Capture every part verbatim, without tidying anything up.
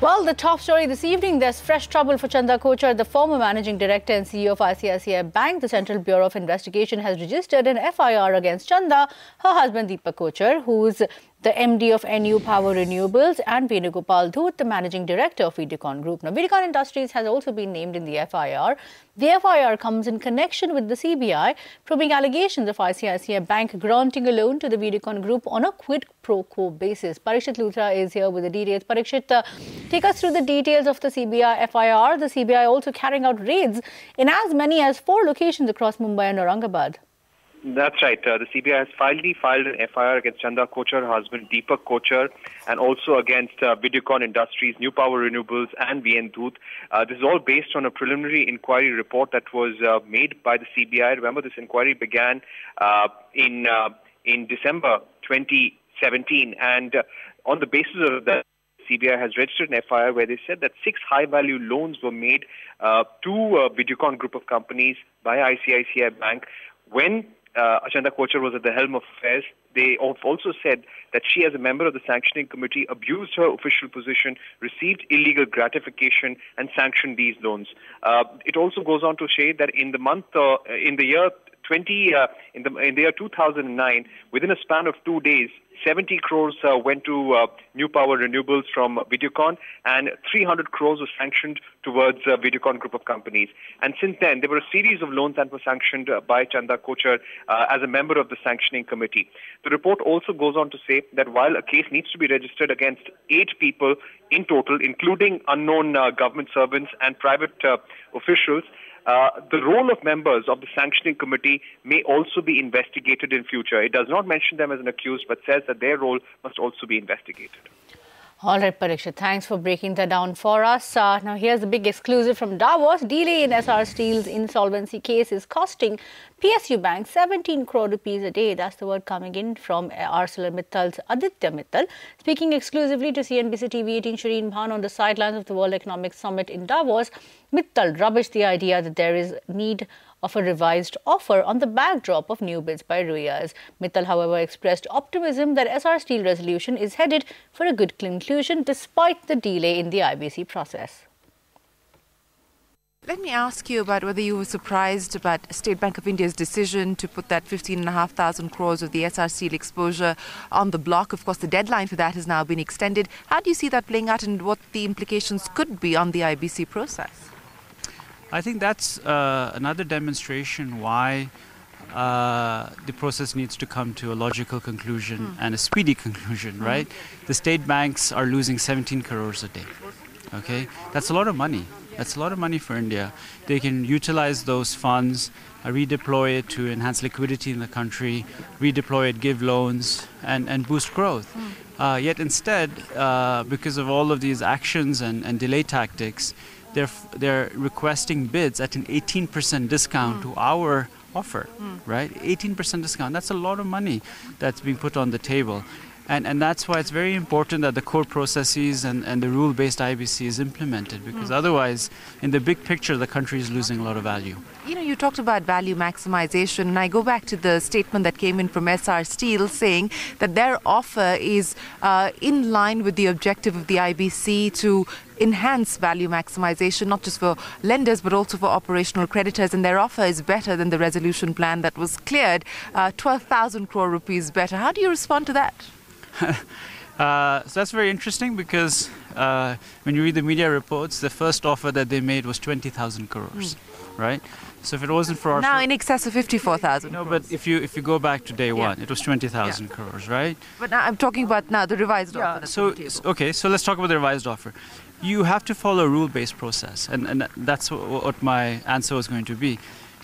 Well, the top story this evening, there's fresh trouble for Chanda Kochhar, the former managing director and C E O of I C I C I Bank. The Central Bureau of Investigation has registered an F I R against Chanda, her husband Deepak Kochhar, who's the M D of NuPower Renewables, and Venugopal Dhoot, the managing director of Videocon Group. Now, Videocon Industries has also been named in the F I R. The F I R comes in connection with the C B I probing allegations of I C I C I Bank granting a loan to the Videocon Group on a quid pro quo basis. Parikshit Luthra is here with the details. Parikshit, uh, take us through the details of the C B I F I R. The C B I also carrying out raids in as many as four locations across Mumbai and Aurangabad. That's right. Uh, the C B I has finally filed an F I R against Chanda Kochhar, her husband Deepak Kochhar, and also against uh, Videocon Industries, NuPower Renewables, and V N Dhoot. Uh, this is all based on a preliminary inquiry report that was uh, made by the C B I. Remember, this inquiry began uh, in uh, in December twenty seventeen, and uh, on the basis of that, C B I has registered an F I R where they said that six high-value loans were made uh, to uh, Videocon Group of companies by I C I C I Bank when Uh, Chanda Kochhar was at the helm of affairs. They also said that she, as a member of the sanctioning committee, abused her official position, received illegal gratification, and sanctioned these loans. Uh, it also goes on to say that in the month, uh, in the year twenty, uh, in the in the year two thousand nine, within a span of two days, seventy crores uh, went to uh, NuPower Renewables from Videocon, and three hundred crores were sanctioned towards uh, Videocon Group of companies. And since then, there were a series of loans that were sanctioned uh, by Chanda Kochhar uh, as a member of the sanctioning committee. The report also goes on to say that while a case needs to be registered against eight people in total, including unknown uh, government servants and private uh, officials, Uh, the role of members of the sanctioning committee may also be investigated in future. It does not mention them as an accused, but says that their role must also be investigated. All right, Parikshit, thanks for breaking that down for us. Uh, now, here's the big exclusive from Davos. Delay in Essar Steel's insolvency case is costing P S U Bank seventeen crore rupees a day. That's the word coming in from ArcelorMittal's Aditya Mittal. Speaking exclusively to C N B C T V eighteen, Shireen Bhan on the sidelines of the World Economic Summit in Davos, Mittal rubbished the idea that there is need of a revised offer on the backdrop of new bids by Ruyas. Mittal, however, expressed optimism that Essar Steel resolution is headed for a good conclusion despite the delay in the I B C process. Let me ask you about whether you were surprised about State Bank of India's decision to put that fifteen and a half thousand crores of the Essar Steel exposure on the block. Of course, the deadline for that has now been extended. How do you see that playing out and what the implications could be on the I B C process? I think that's uh, another demonstration why uh, the process needs to come to a logical conclusion mm. and a speedy conclusion, right? The state banks are losing seventeen crores a day, okay? That's a lot of money. That's a lot of money for India. They can utilize those funds, uh, redeploy it to enhance liquidity in the country, redeploy it, give loans, and, and boost growth. Mm. Uh, yet instead, uh, because of all of these actions and, and delay tactics, They're, they're requesting bids at an eighteen percent discount mm. to our offer, mm. right? eighteen percent discount. That's a lot of money that's being put on the table. And, and that's why it's very important that the core processes and, and the rule-based I B C is implemented, because mm. otherwise, in the big picture, the country is losing a lot of value. You know, you talked about value maximization, and I go back to the statement that came in from Essar Steel saying that their offer is uh, in line with the objective of the I B C to enhance value maximization, not just for lenders, but also for operational creditors. And their offer is better than the resolution plan that was cleared, uh, twelve thousand crore rupees better. How do you respond to that? uh, so that's very interesting because uh, when you read the media reports, the first offer that they made was twenty thousand crores, mm. right? So if it wasn't for our now in excess of fifty-four thousand. No, crores. But if you if you go back to day one, yeah. it was twenty thousand yeah. crores, right? But now I'm talking about now the revised yeah. offer. So okay, so let's talk about the revised offer. You have to follow a rule-based process, and and that's what my answer was going to be.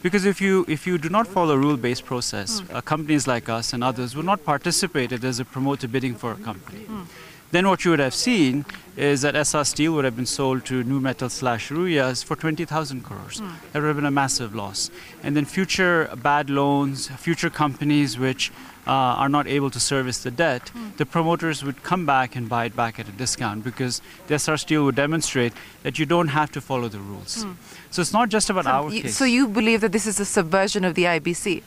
Because if you if you do not follow a rule-based process, mm. uh, companies like us and others will not participate if there's a promoter bidding for a company. Mm. Then what you would have seen is that Essar Steel would have been sold to NuMetal slash Ruyas for twenty thousand crores. Mm. That would have been a massive loss. And then future bad loans, future companies which uh, are not able to service the debt, mm. the promoters would come back and buy it back at a discount because the Essar Steel would demonstrate that you don't have to follow the rules. Mm. So it's not just about so our you, case. So you believe that this is a subversion of the I B C?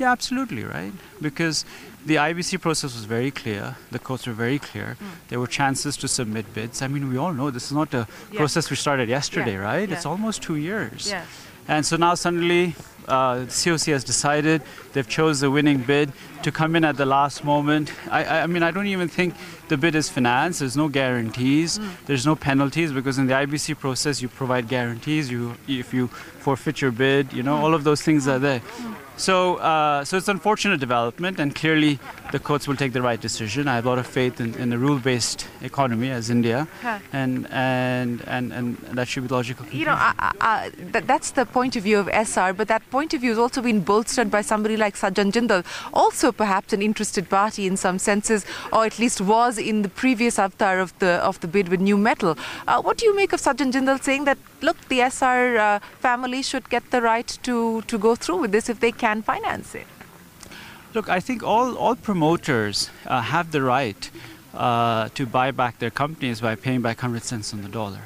Yeah, absolutely, right? Because the I B C process was very clear. The courts were very clear. Mm. There were chances to submit bids. I mean, we all know this is not a yeah. process we started yesterday, yeah. right? Yeah. It's almost two years. Yeah. And so now suddenly uh, C O C has decided they've chose the winning bid to come in at the last moment. I, I mean, I don't even think the bid is financed. There's no guarantees. Mm. There's no penalties because in the I B C process, you provide guarantees. You, if you forfeit your bid, you know, mm. all of those things are there. Mm. So, uh, so it's an unfortunate development, and clearly the courts will take the right decision. I have a lot of faith in, in a rule-based economy as India, huh. and, and and and that should be logical. You know, uh, uh, th that's the point of view of Essar, but that point of view has also been bolstered by somebody like Sajjan Jindal, also perhaps an interested party in some senses, or at least was in the previous avatar of the of the bid with NuMetal. Uh, what do you make of Sajjan Jindal saying that, look, the Essar uh, family should get the right to to go through with this if they can? And finance it? Look, I think all, all promoters uh, have the right uh, to buy back their companies by paying back one hundred cents on the dollar,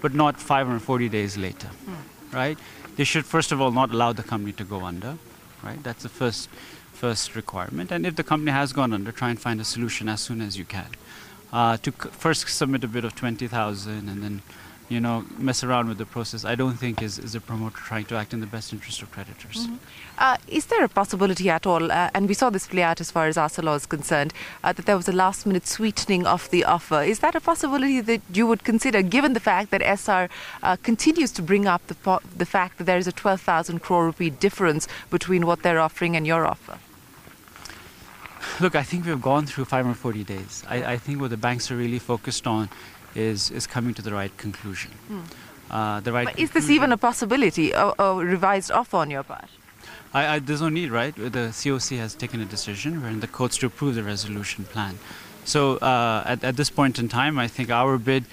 but not five hundred forty days later, mm. right? They should, first of all, not allow the company to go under, right? That's the first, first requirement. And if the company has gone under, try and find a solution as soon as you can. Uh, to c first submit a bid of twenty thousand and then, you know, mess around with the process, I don't think is, is a promoter trying to act in the best interest of creditors. Mm-hmm. uh, is there a possibility at all, uh, and we saw this play out as far as ArcelorMittal is concerned, uh, that there was a last-minute sweetening of the offer? Is that a possibility that you would consider, given the fact that Essar uh, continues to bring up the, the fact that there is a twelve thousand crore rupee difference between what they're offering and your offer? Look, I think we've gone through five hundred forty days. I, I think what the banks are really focused on Is, is coming to the right conclusion. Mm. Uh, the right but is this even a possibility, a, a revised offer on your part? I, I, there's no need, right? The C O C has taken a decision. We're in the courts to approve the resolution plan. So uh, at, at this point in time, I think our bid,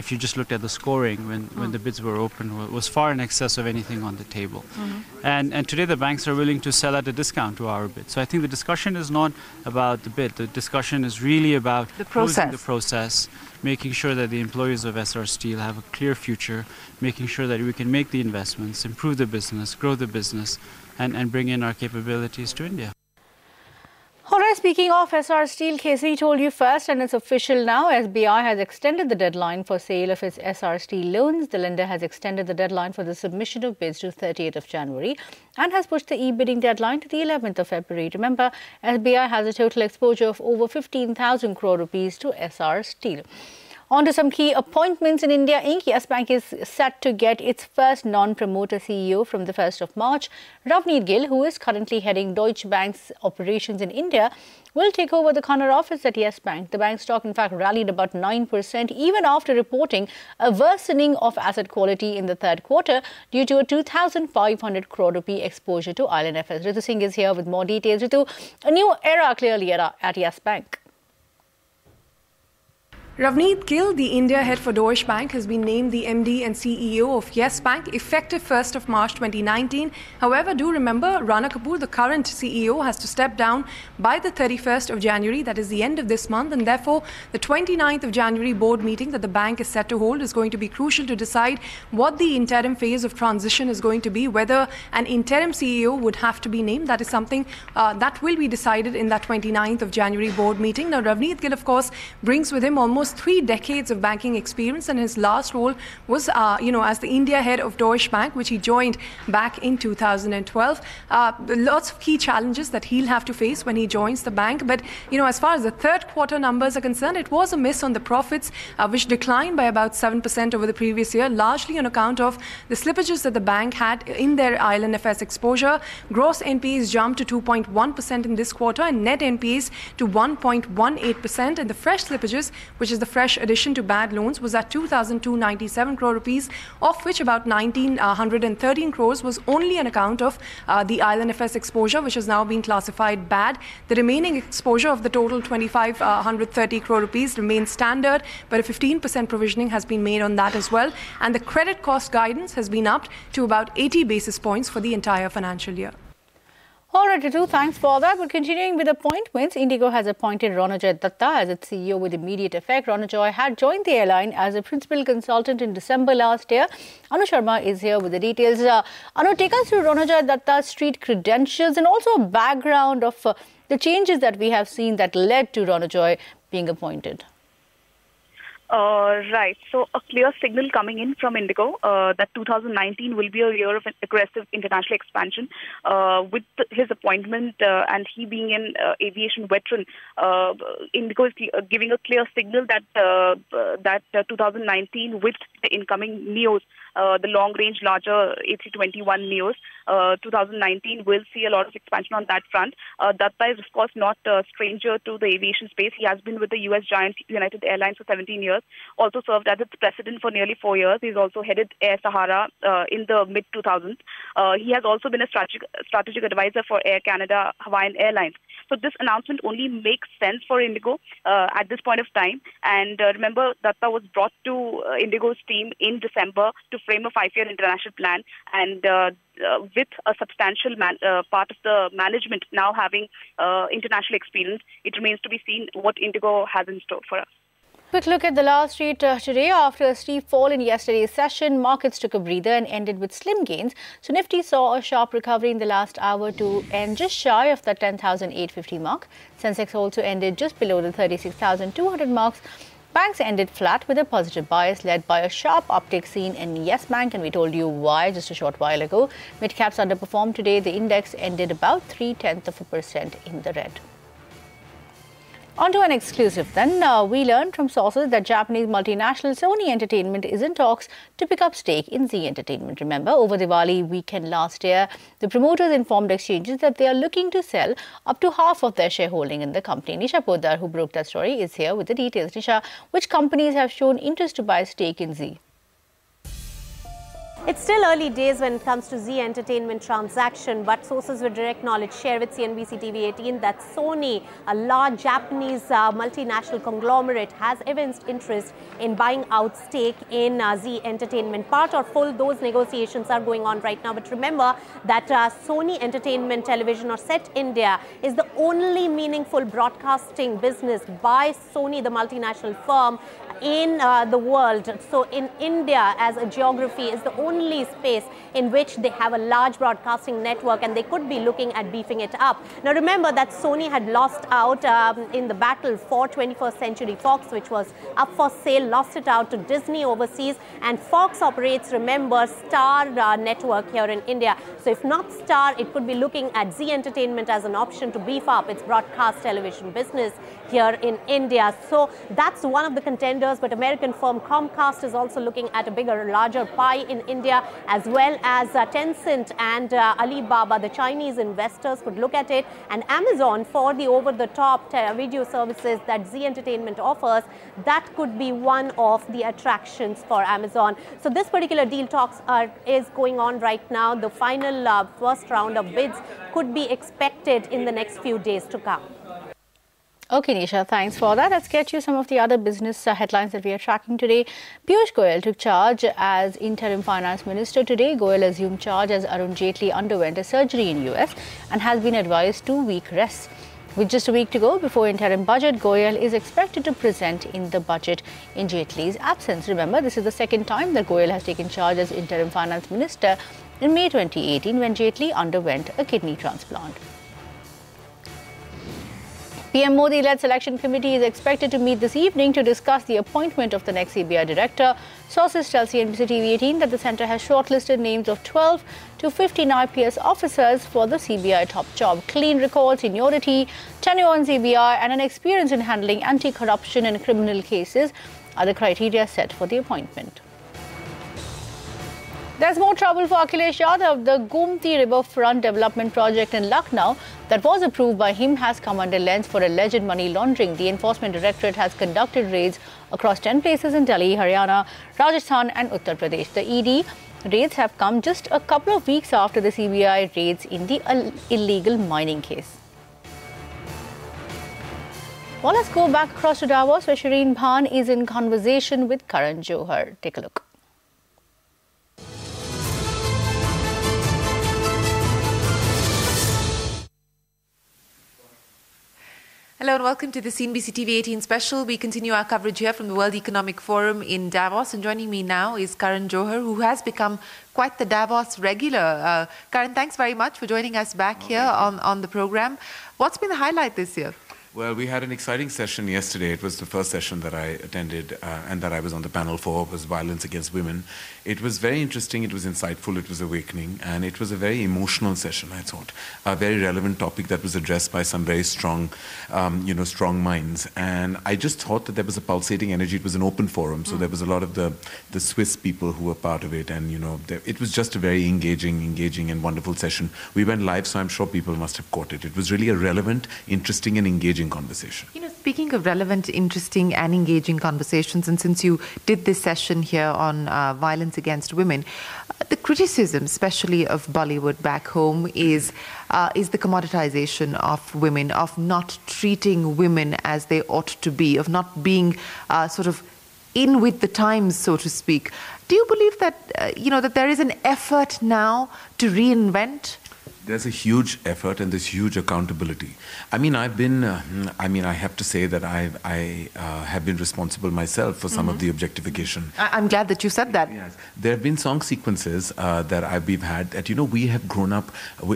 if you just looked at the scoring when, mm. when the bids were open, was far in excess of anything on the table. Mm-hmm. and, and today the banks are willing to sell at a discount to our bid. So I think the discussion is not about the bid. The discussion is really about the process. The process. Making sure that the employees of Essar Steel have a clear future, making sure that we can make the investments, improve the business, grow the business, and, and bring in our capabilities to India. All right, speaking of Essar Steel, K C told you first, and it's official now. S B I has extended the deadline for sale of its Essar Steel loans. The lender has extended the deadline for the submission of bids to thirtieth of January and has pushed the e-bidding deadline to the eleventh of February. Remember, S B I has a total exposure of over fifteen thousand crore rupees to Essar Steel. On to some key appointments in India, Incorporated. Yes Bank is set to get its first non-promoter C E O from the first of March. Ravneet Gill, who is currently heading Deutsche Bank's operations in India, will take over the Kannur office at Yes Bank. The bank stock, in fact, rallied about nine percent even after reporting a worsening of asset quality in the third quarter due to a two thousand five hundred crore rupee exposure to I L and F S. Ritu Singh is here with more details. Ritu, a new era clearly at Yes Bank. Ravneet Gill, the India head for Deutsche Bank, has been named the M D and C E O of Yes Bank, effective first of March twenty nineteen. However, do remember, Rana Kapoor, the current C E O, has to step down by the thirty-first of January, that is the end of this month, and therefore the twenty-ninth of January board meeting that the bank is set to hold is going to be crucial to decide what the interim phase of transition is going to be, whether an interim C E O would have to be named. That is something uh, that will be decided in that twenty-ninth of January board meeting. Now, Ravneet Gill, of course, brings with him almost three decades of banking experience, and his last role was, uh, you know, as the India head of Deutsche Bank, which he joined back in two thousand twelve. Uh, lots of key challenges that he'll have to face when he joins the bank. But, you know, as far as the third quarter numbers are concerned, it was a miss on the profits, uh, which declined by about seven percent over the previous year, largely on account of the slippages that the bank had in their I L and F S exposure. Gross N P As jumped to two point one percent in this quarter, and net N P As to one point one eight percent. And the fresh slippages, which is the fresh addition to bad loans, was at two thousand two hundred ninety-seven crore rupees, of which about one thousand nine hundred thirteen crores was only on account of uh, the I L and F S exposure, which has now been classified bad. The remaining exposure of the total two thousand five hundred thirty crore rupees remains standard, but a fifteen percent provisioning has been made on that as well. And the credit cost guidance has been upped to about eighty basis points for the entire financial year. All right, Ritu, thanks for that. We're continuing with appointments. Indigo has appointed Ranajoy Dutta as its C E O with immediate effect. Ranajoy had joined the airline as a principal consultant in December last year. Anu Sharma is here with the details. Uh, Anu, take us through Ranajoy Dutta's street credentials and also a background of uh, the changes that we have seen that led to Ranajoy being appointed. Uh, right. So a clear signal coming in from Indigo uh, that two thousand nineteen will be a year of aggressive international expansion. Uh, with the, his appointment uh, and he being an uh, aviation veteran, uh, Indigo is giving a clear signal that uh, that uh, two thousand nineteen with the incoming Neos, uh, the long-range larger A three twenty-one Neos, uh, two thousand nineteen will see a lot of expansion on that front. Uh, Dutta is of course not a stranger to the aviation space. He has been with the U S giant United Airlines for seventeen years. Also served as its president for nearly four years. He's also headed Air Sahara uh, in the mid two thousands. Uh, he has also been a strategic, strategic advisor for Air Canada, Hawaiian Airlines. So this announcement only makes sense for Indigo uh, at this point of time. And uh, remember, Dutta was brought to uh, Indigo's team in December to frame a five-year international plan. And uh, uh, with a substantial man uh, part of the management now having uh, international experience, it remains to be seen what Indigo has in store for us. Quick look at the last street uh, today. After a steep fall in yesterday's session, markets took a breather and ended with slim gains. So Nifty saw a sharp recovery in the last hour to end just shy of the ten thousand eight hundred fifty mark. Sensex also ended just below the thirty-six thousand two hundred marks. Banks ended flat with a positive bias led by a sharp uptick seen in Yes Bank, and we told you why just a short while ago. Mid-caps underperformed today. The index ended about three tenths of a percent in the red. On to an exclusive then. Uh, we learned from sources that Japanese multinational Sony Entertainment is in talks to pick up stake in Zee Entertainment. Remember, over Diwali weekend last year, the promoters informed exchanges that they are looking to sell up to half of their shareholding in the company. Nisha Podar, who broke that story, is here with the details. Nisha, which companies have shown interest to buy stake in Zee? It's still early days when it comes to Zee Entertainment transaction, but sources with direct knowledge share with C N B C T V eighteen that Sony, a large Japanese uh, multinational conglomerate, has evinced interest in buying out stake in uh, Zee Entertainment. Part or full, those negotiations are going on right now. But remember that uh, Sony Entertainment Television, or Set India, is the only meaningful broadcasting business by Sony, the multinational firm, in uh, the world. So in India as a geography is the only space in which they have a large broadcasting network, and they could be looking at beefing it up. Now remember that Sony had lost out um, in the battle for twenty-first century Fox, which was up for sale, lost it out to Disney overseas, and Fox operates, remember, Star uh, Network here in India. So if not Star, it could be looking at Zee Entertainment as an option to beef up its broadcast television business here in India. So that's one of the contenders. But American firm Comcast is also looking at a bigger, larger pie in India, as well as uh, Tencent and uh, Alibaba. The Chinese investors could look at it, and Amazon for the over-the-top video services that Zee Entertainment offers. That could be one of the attractions for Amazon. So this particular deal talks are, is going on right now. The final uh, first round of bids could be expected in the next few days to come. Okay, Nisha, thanks for that. Let's get you some of the other business uh, headlines that we are tracking today. Piyush Goyal took charge as interim finance minister today. Goyal assumed charge as Arun Jaitley underwent a surgery in U S and has been advised two-week rest. With just a week to go before interim budget, Goyal is expected to present in the budget in Jaitley's absence. Remember, this is the second time that Goyal has taken charge as interim finance minister in May twenty eighteen when Jaitley underwent a kidney transplant. P M Modi-led selection committee is expected to meet this evening to discuss the appointment of the next C B I director. Sources tell C N B C T V eighteen that the centre has shortlisted names of twelve to fifteen I P S officers for the C B I top job. Clean record, seniority, tenure on C B I and an experience in handling anti-corruption and criminal cases are the criteria set for the appointment. There's more trouble for Akhilesh Yadav. The Gomti Riverfront Development Project in Lucknow that was approved by him has come under lens for alleged money laundering. The Enforcement Directorate has conducted raids across ten places in Delhi, Haryana, Rajasthan and Uttar Pradesh. The E D raids have come just a couple of weeks after the C B I raids in the illegal mining case. Well, let's go back across to Davos where Shireen Bhan is in conversation with Karan Johar. Take a look. Hello and welcome to the C N B C T V eighteen special. We continue our coverage here from the World Economic Forum in Davos, and joining me now is Karan Johar, who has become quite the Davos regular. Uh, Karan, thanks very much for joining us back oh, here on, on the program. What's been the highlight this year? Well, we had an exciting session yesterday. It was the first session that I attended uh, and that I was on the panel for, was violence against women. It was very interesting, it was insightful, it was awakening, and it was a very emotional session, I thought. A very relevant topic that was addressed by some very strong, um, you know, strong minds. And I just thought that there was a pulsating energy. It was an open forum, so mm. there was a lot of the, the Swiss people who were part of it, and, you know, there, it was just a very engaging, engaging and wonderful session. We went live, so I'm sure people must have caught it. It was really a relevant, interesting and engaging conversation. You know, speaking of relevant, interesting and engaging conversations, and since you did this session here on uh, violence against women, uh, the criticism, especially of Bollywood back home, is uh, is the commoditization of women, of not treating women as they ought to be, of not being uh, sort of in with the times, so to speak. Do you believe that, uh, you know, that there is an effort now to reinvent? There's a huge effort and this huge accountability. I mean, I've been, uh, I mean, I have to say that I've, I uh, have been responsible myself for some mm-hmm. of the objectification. I I'm glad that you said that. Yes. There have been song sequences uh, that I've, we've had that, you know, we have grown up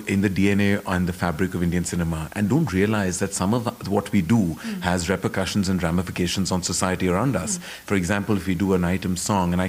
in the D N A and the fabric of Indian cinema and don't realize that some of what we do mm-hmm. has repercussions and ramifications on society around us. Mm-hmm. For example, if we do an item song, and I,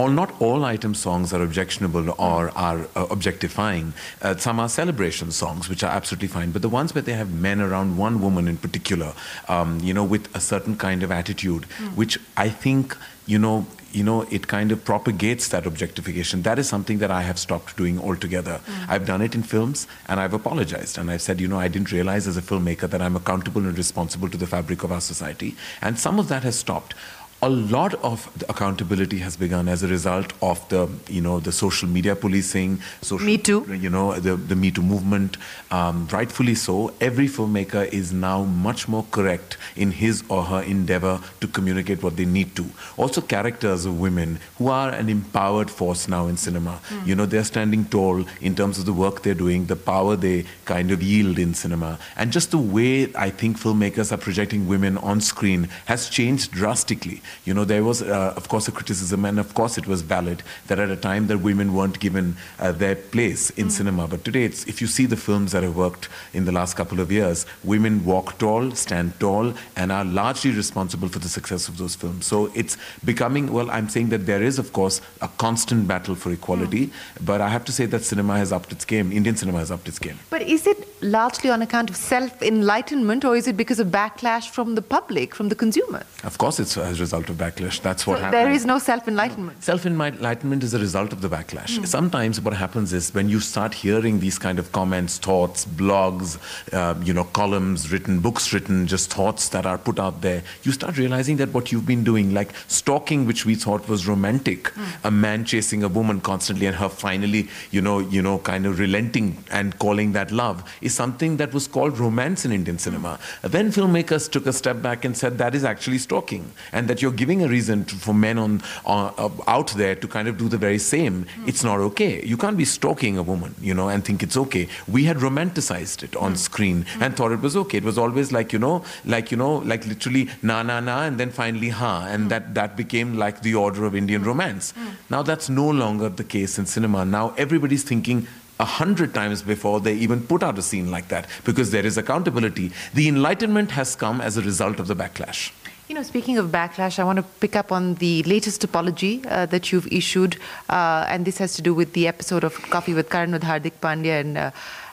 All, not all item songs are objectionable or are uh, objectifying. Uh, some are celebration songs, which are absolutely fine. But the ones where they have men around one woman in particular, um, you know, with a certain kind of attitude, mm. which I think, you know, you know, it kind of propagates that objectification. That is something that I have stopped doing altogether. Mm. I've done it in films and I've apologized. And I've said, you know, I didn't realize as a filmmaker that I'm accountable and responsible to the fabric of our society. And some of that has stopped. A lot of the accountability has begun as a result of the, you know, the social media policing, social, Me Too, you know, the, the Me Too movement. Um, rightfully so, every filmmaker is now much more correct in his or her endeavor to communicate what they need to. Also, characters of women who are an empowered force now in cinema. Mm. You know, they're standing tall in terms of the work they're doing, the power they kind of yield in cinema, and just the way I think filmmakers are projecting women on screen has changed drastically. You know, there was, uh, of course, a criticism, and of course it was valid, that at a time that women weren't given uh, their place in mm. cinema. But today, it's, if you see the films that have worked in the last couple of years, women walk tall, stand tall, and are largely responsible for the success of those films. So it's becoming, well, I'm saying that there is, of course, a constant battle for equality, mm. but I have to say that cinema has upped its game. Indian cinema has upped its game. But is it largely on account of self-enlightenment, or is it because of backlash from the public, from the consumer? Of course it's as a result of backlash. That's what so happened. There is no self-enlightenment? No. Self-enlightenment is a result of the backlash. Mm. Sometimes what happens is when you start hearing these kind of comments, thoughts, blogs, uh, you know, columns written, books written, just thoughts that are put out there, you start realizing that what you've been doing, like stalking, which we thought was romantic, mm. a man chasing a woman constantly and her finally, you know, you know, kind of relenting and calling that love, is something that was called romance in Indian cinema. Mm. Then filmmakers took a step back and said that is actually stalking, and that you're giving a reason to, for men on, on uh, out there to kind of do the very same. Mm. It's not okay. You can't be stalking a woman, you know, and think it's okay. We had romanticized it on mm. screen mm. and thought it was okay. It was always like, you know, like, you know, like literally na na na, and then finally ha, and mm. that, that became like the order of Indian romance. Mm. Now that's no longer the case in cinema. Now everybody's thinking a hundred times before they even put out a scene like that, because there is accountability. The enlightenment has come as a result of the backlash. You know, speaking of backlash, I want to pick up on the latest apology uh, that you've issued, uh, and this has to do with the episode of Coffee with Karan with Hardik Pandya. And uh,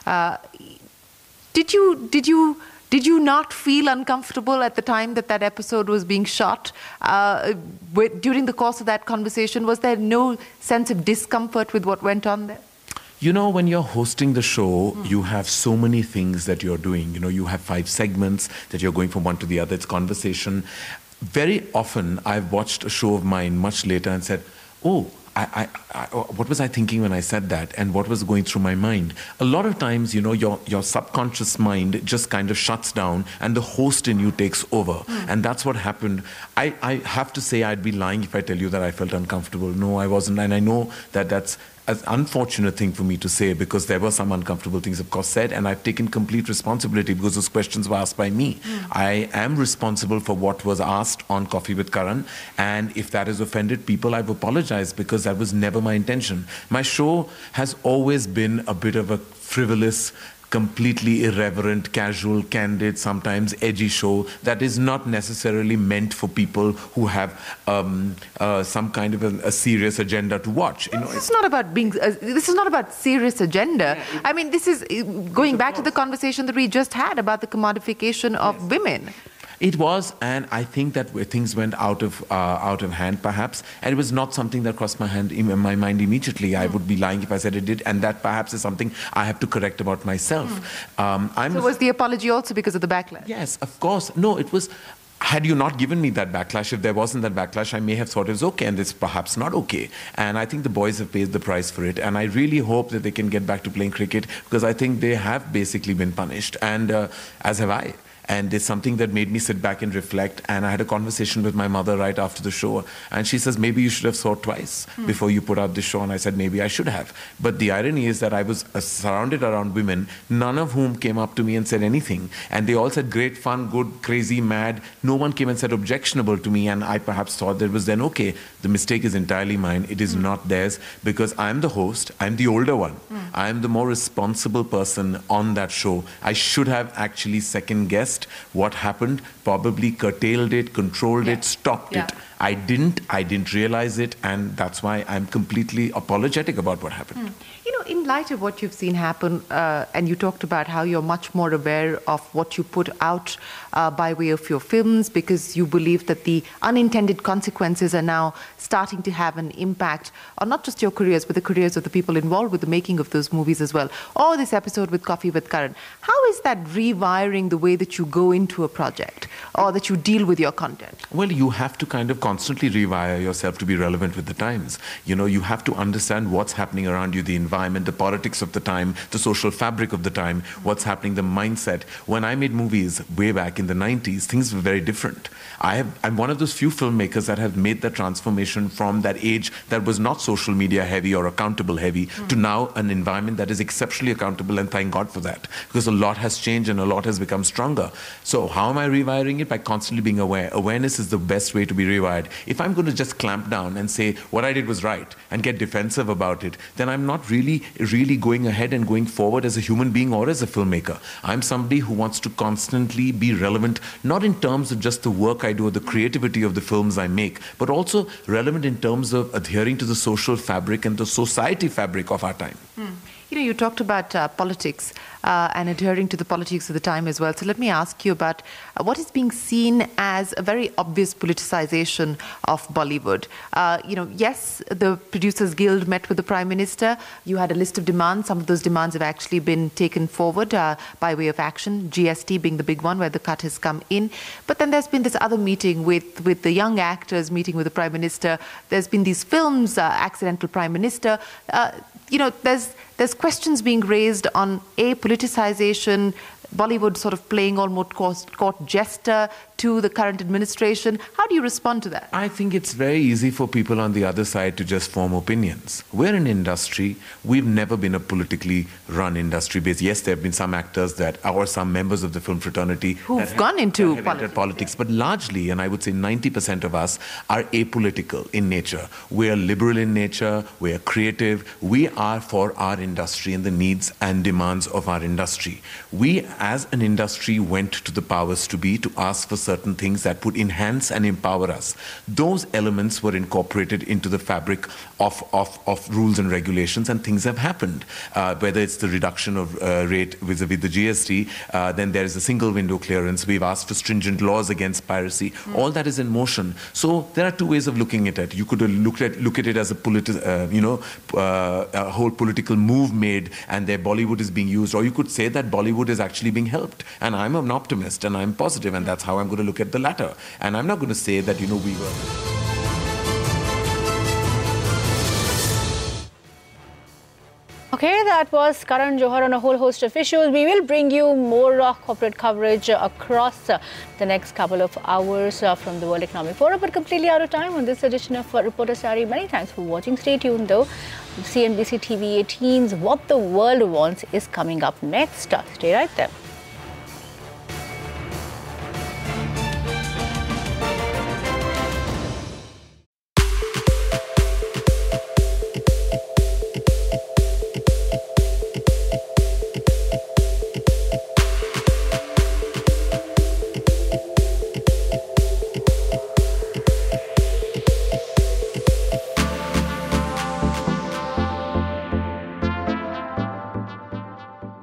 uh, did you did you did you not feel uncomfortable at the time that that episode was being shot? Uh, with, during the course of that conversation, was there no sense of discomfort with what went on there? You know, when you're hosting the show, mm. you have so many things that you're doing. You know, you have five segments that you're going from one to the other. It's conversation. Very often, I've watched a show of mine much later and said, oh, I, I, I, what was I thinking when I said that, and what was going through my mind? A lot of times, you know, your, your subconscious mind just kind of shuts down and the host in you takes over. Mm. And that's what happened. I, I have to say I'd be lying if I tell you that I felt uncomfortable. No, I wasn't. And I know that that's an unfortunate thing for me to say, because there were some uncomfortable things, of course, said, and I've taken complete responsibility because those questions were asked by me. Mm. I am responsible for what was asked on Coffee with Karan, and if that has offended people, I've apologized, because that was never my intention. My show has always been a bit of a frivolous, completely irreverent, casual, candid, sometimes edgy show that is not necessarily meant for people who have um, uh, some kind of a, a serious agenda to watch. Well, you know, this is not about being. Uh, this is not about serious agenda. Yeah, it, I mean, this is uh, going back to the conversation that we just had about the commodification of yes. women. It was, and I think that things went out of uh, out of hand, perhaps, and it was not something that crossed my hand in my mind immediately. Mm. I would be lying if I said it did, and that perhaps is something I have to correct about myself. Mm. Um, I'm so was the apology also because of the backlash? Yes, of course. No, it was. Had you not given me that backlash, if there wasn't that backlash, I may have thought it was okay, and it's perhaps not okay. And I think the boys have paid the price for it. And I really hope that they can get back to playing cricket, because I think they have basically been punished, and uh, as have I. And it's something that made me sit back and reflect. And I had a conversation with my mother right after the show. And she says, maybe you should have thought twice mm. before you put out this show. And I said, maybe I should have. But the irony is that I was uh, surrounded around women, none of whom came up to me and said anything. And they all said, great, fun, good, crazy, mad. No one came and said objectionable to me. And I perhaps thought that it was then, okay, the mistake is entirely mine. It is mm. not theirs, because I'm the host. I'm the older one. Mm. I'm the more responsible person on that show. I should have actually second-guessed what happened, probably curtailed it, controlled yeah. it, stopped yeah. it. I didn't, I didn't realize it, and that's why I'm completely apologetic about what happened. Mm. You know, in light of what you've seen happen, uh, and you talked about how you're much more aware of what you put out uh, by way of your films, because you believe that the unintended consequences are now starting to have an impact on not just your careers, but the careers of the people involved with the making of those movies as well. Or this episode with Coffee with Karan. How is that rewiring the way that you go into a project, or that you deal with your content? Well, you have to kind of constantly rewire yourself to be relevant with the times. You know, you have to understand what's happening around you, the environment, the politics of the time, the social fabric of the time, what's happening, the mindset. When I made movies way back in the nineties, things were very different. I have, I'm one of those few filmmakers that have made that transformation from that age that was not social media heavy or accountable heavy mm. to now an environment that is exceptionally accountable, and thank God for that, because a lot has changed and a lot has become stronger. So how am I rewiring it? By constantly being aware. Awareness is the best way to be rewired. If I'm going to just clamp down and say what I did was right and get defensive about it, then I'm not really, really going ahead and going forward as a human being or as a filmmaker. I'm somebody who wants to constantly be relevant, not in terms of just the work I do or the creativity of the films I make, but also relevant in terms of adhering to the social fabric and the society fabric of our time. Mm. You know, you talked about uh, politics uh, and adhering to the politics of the time as well. So let me ask you about uh, what is being seen as a very obvious politicization of Bollywood. Uh, you know, yes, the Producers Guild met with the Prime Minister. You had a list of demands. Some of those demands have actually been taken forward uh, by way of action, G S T being the big one where the cut has come in. But then there's been this other meeting with, with the young actors, meeting with the Prime Minister. There's been these films, uh, Accidental Prime Minister. Uh, you know, there's... There's questions being raised on A, politicization, Bollywood sort of playing almost court jester to the current administration. How do you respond to that? I think it's very easy for people on the other side to just form opinions. We're an industry. We've never been a politically run industry based. Yes, there have been some actors that, or some members of the film fraternity who've gone into politics. politics. But largely, and I would say ninety percent of us, are apolitical in nature. We're liberal in nature. We're creative. We are for our industry and the needs and demands of our industry. We, as an industry, went to the powers to be to ask for certain things that would enhance and empower us. Those elements were incorporated into the fabric of, of, of rules and regulations, and things have happened. Uh, whether it's the reduction of uh, rate vis-a-vis the G S T, uh, then there is a single window clearance. We've asked for stringent laws against piracy. Mm. All that is in motion. So there are two ways of looking at it. You could look at look at it as a politi uh, you know uh, a whole political move made, and their Bollywood is being used, or you could say that Bollywood is actually being helped. And I'm an optimist, and I'm positive, and that's how I'm going to look at the latter. And I'm not going to say that, you know, we were... Okay, that was Karan Johar on a whole host of issues. We will bring you more uh, corporate coverage uh, across uh, the next couple of hours uh, from the World Economic Forum, but completely out of time on this edition of uh, Reporter's Diary. Many thanks for watching. Stay tuned though. C N B C T V eighteen's What the World Wants is coming up next. Stay right there.